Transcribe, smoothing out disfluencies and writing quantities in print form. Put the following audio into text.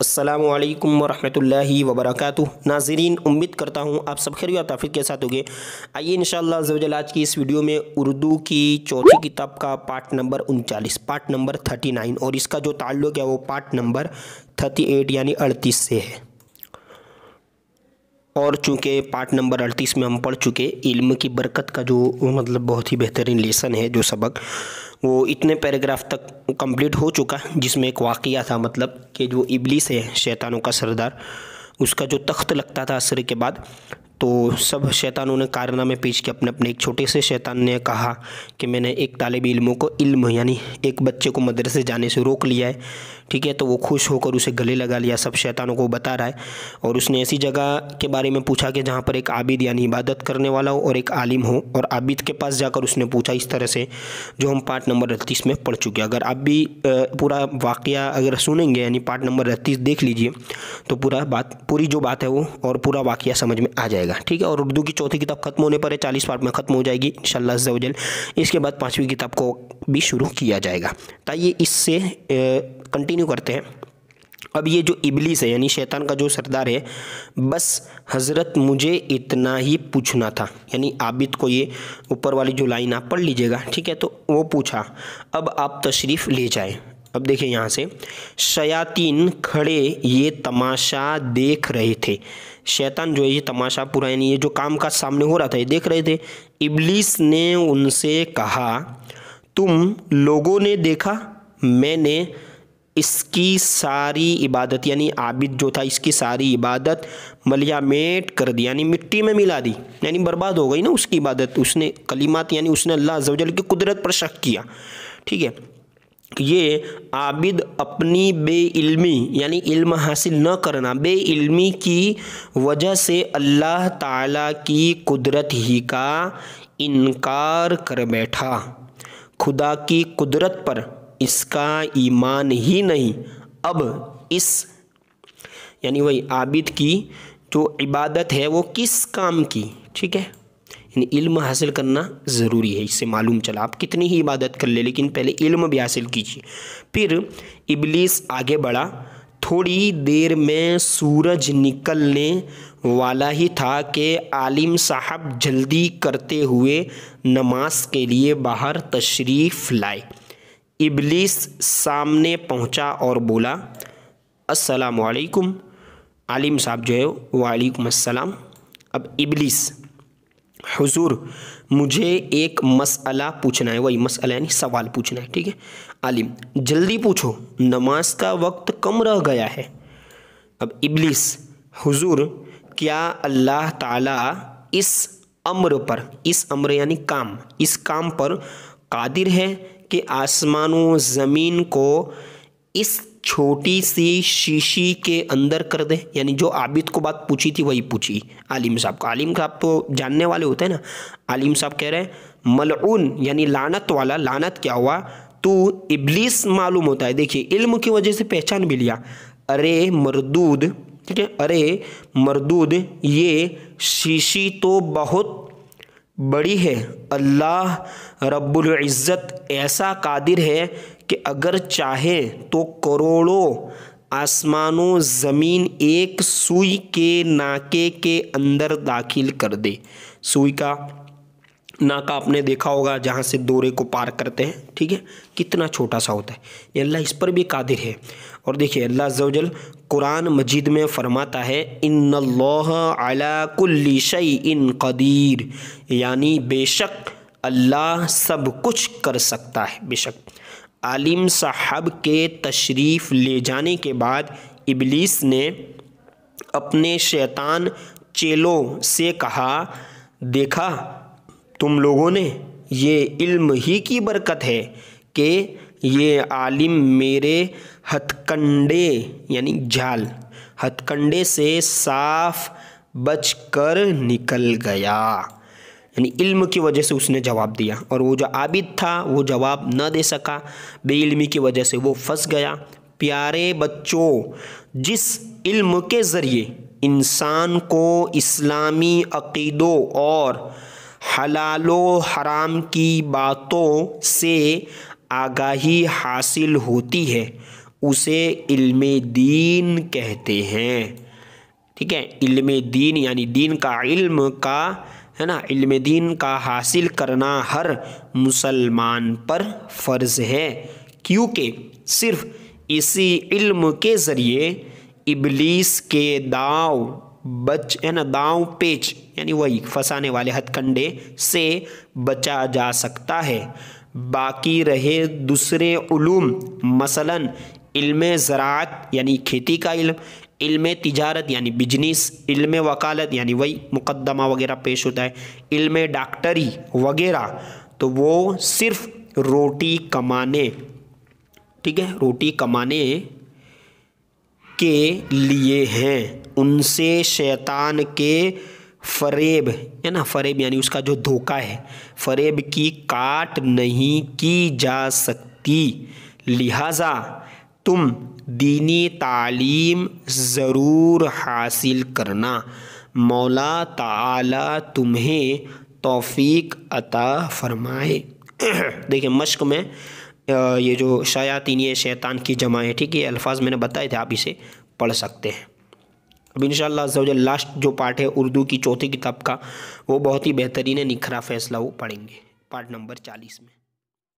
अस्सलामु अलैकुम वरहमतुल्लाहि वबरकातुहू। नाज़रीन, उम्मीद करता हूँ आप सब खैरियत और ताफीक के साथ होंगे। आइए इंशाअल्लाह अज़्ज़ा वजल आज की इस वीडियो में उर्दू की चौथी किताब का पार्ट नंबर 39, पार्ट नंबर 39 और इसका जो ताल्लुक़ है वो पार्ट नंबर 38 यानी 38 से है। और चूँकि पार्ट नंबर 38 में हम पढ़ चुके इल्म की बरकत का जो मतलब बहुत ही बेहतरीन लेसन है, जो सबक वो इतने पैराग्राफ तक कंप्लीट हो चुका जिसमें एक वाक़िया था, मतलब कि जो इबलीस है शैतानों का सरदार, उसका जो तख्त लगता था असर के बाद, तो सब शैतानों ने कारनामे पेश के अपने अपने। एक छोटे से शैतान ने कहा कि मैंने एक तालिब इल्मों को इल्म यानी एक बच्चे को मदरसे जाने से रोक लिया है, ठीक है। तो वो खुश होकर उसे गले लगा लिया, सब शैतानों को बता रहा है। और उसने ऐसी जगह के बारे में पूछा कि जहाँ पर एक आबिद यानी इबादत करने वाला हो और एक आलिम हो। और आबिद के पास जाकर उसने पूछा इस तरह से, जो हम पार्ट नंबर 38 में पढ़ चुके। अगर आप भी पूरा वाक़या अगर सुनेंगे यानी पार्ट नंबर 38 देख लीजिए तो पूरी जो बात है वो और पूरा वाक़या समझ में आ जाएगा, ठीक है। और उर्दू की चौथी किताब खत्म होने पर है, 40 पार्ट में खत्म हो जाएगी इंशाल्लाह अज़्ज़ा वजल। इसके बाद पांचवी किताब को भी शुरू किया जाएगा। तो ये इससे कंटिन्यू करते हैं। अब ये जो इबलीस है यानी शैतान का जो सरदार है, बस हज़रत मुझे इतना ही पूछना था, यानी आबिद को ये ऊपर वाली जो लाइन आप पढ़ लीजिएगा, ठीक है। तो वो पूछा, अब आप तशरीफ़ ले जाए। अब देखिए यहाँ से, शयातीन खड़े ये तमाशा देख रहे थे। शैतान जो है ये तमाशा पूरा यानी ये जो काम काज सामने हो रहा था ये देख रहे थे। इबलीस ने उनसे कहा, तुम लोगों ने देखा मैंने इसकी सारी इबादत यानी आबिद जो था इसकी सारी इबादत मलियामेट कर दी यानी मिट्टी में मिला दी, यानी बर्बाद हो गई ना उसकी इबादत। उसने कलिमात यानी उसने अल्लाह अज़्ज़ा वजल की कुदरत पर शक किया, ठीक है। ये आबिद अपनी बेइल्मी यानी इल्म हासिल न करना, बेइल्मी की वजह से अल्लाह ताला की कुदरत ही का इनकार कर बैठा। खुदा की कुदरत पर इसका ईमान ही नहीं। अब इस यानी वही आबिद की जो इबादत है वो किस काम की, ठीक है। इल्म हासिल करना ज़रूरी है, इससे मालूम चला। आप कितनी ही इबादत कर ले लेकिन पहले इल्म भी हासिल कीजिए। फिर इबलीस आगे बढ़ा, थोड़ी देर में सूरज निकलने वाला ही था कि आलिम साहब जल्दी करते हुए नमाज के लिए बाहर तशरीफ़ लाए। इबलीस सामने पहुंचा और बोला, अस्सलाम वालेकुम। आलिम साहब जो है, वालेकुम अस्सलाम। अब इबलीस, हुजूर मुझे एक मसला पूछना है, वही मसला यानी सवाल पूछना है, ठीक है। आलिम, जल्दी पूछो, नमाज का वक्त कम रह गया है। अब इबलीस, हुजूर क्या अल्लाह ताला इस अम्र यानी काम, इस काम पर कादिर है कि आसमानों ज़मीन को इस छोटी सी शीशी के अंदर कर दे। यानी जो आबिद को बात पूछी थी वही पूछी आलिम साहब को। आलिम साहब तो जानने वाले होते हैं ना। आलिम साहब कह रहे हैं, मलऊन यानी लानत वाला, लानत क्या हुआ तू इबलीस, मालूम होता है। देखिए इल्म की वजह से पहचान भी लिया। अरे मरदूद, ठीक है, अरे मरदूद ये शीशी तो बहुत बड़ी है। अल्लाह रब्बुल इज़्ज़त ऐसा कादिर है कि अगर चाहे तो करोड़ों आसमानों ज़मीन एक सुई के नाके के अंदर दाखिल कर दे। सुई का नाका आपने देखा होगा जहाँ से दोरे को पार करते हैं, ठीक है, कितना छोटा सा होता है। ये अल्लाह इस पर भी कादिर है। और देखिए अल्लाह अज़्ज़ा वजल कुरान मजीद में फ़रमाता है, इन्नल्लाह अला कुल्ली शैइन क़दीर यानी बेशक अल्लाह सब कुछ कर सकता है। बेशक आलिम साहब के तशरीफ़ ले जाने के बाद इबलीस ने अपने शैतान चेलों से कहा, देखा तुम लोगों ने, ये इल्म ही की बरकत है कि ये आलिम मेरे हथकंडे यानी जाल, हथकंडे से साफ बचकर निकल गया। यानी इल्म की वजह से उसने जवाब दिया और वो जो आबिद था वो जवाब न दे सका, बेइल्मी की वजह से वो फंस गया। प्यारे बच्चों, जिस इल्म के ज़रिए इंसान को इस्लामी अक़ीदों और हलालो हराम की बातों से आगाही हासिल होती है उसे इल्म दीन कहते हैं। ठीक है, इल्म दीन यानी दीन का इल्म का, है ना, इल्म दीन का हासिल करना हर मुसलमान पर फ़र्ज़ है, क्योंकि सिर्फ़ इसी इल्म के ज़रिए इबलीस के दांव दांव पेच यानी वही फंसाने वाले हथकंडे से बचा जा सकता है। बाकी रहे दूसरे उलूम, मसलन इल्म ज़राअत यानी खेती का इल्म, इल्म तिजारत यानी बिजनेस, इल्म वकालत यानी वही मुकदमा वगैरह पेश होता है, इल्म डॉक्टरी वगैरह, तो वो सिर्फ़ रोटी कमाने, ठीक है, रोटी कमाने के लिए हैं। उनसे शैतान के फरेब, है ना, फरेब यानी उसका जो धोखा है, फरेब की काट नहीं की जा सकती। लिहाजा तुम दीनी तालीम ज़रूर हासिल करना, मौला ताला तुम्हें तौफीक अता फ़रमाए। देखिए मश्क में ये जो शयातीन, ये शैतान की जमा है, ठीक है, ये अल्फाज मैंने बताए थे, आप इसे पढ़ सकते हैं। अब इंशाअल्लाह अज़्ज़ा वजल लास्ट जो पार्ट है उर्दू की चौथी किताब का, वो बहुत ही बेहतरीन निखरा फ़ैसला, वो पढ़ेंगे पार्ट नंबर 40 में।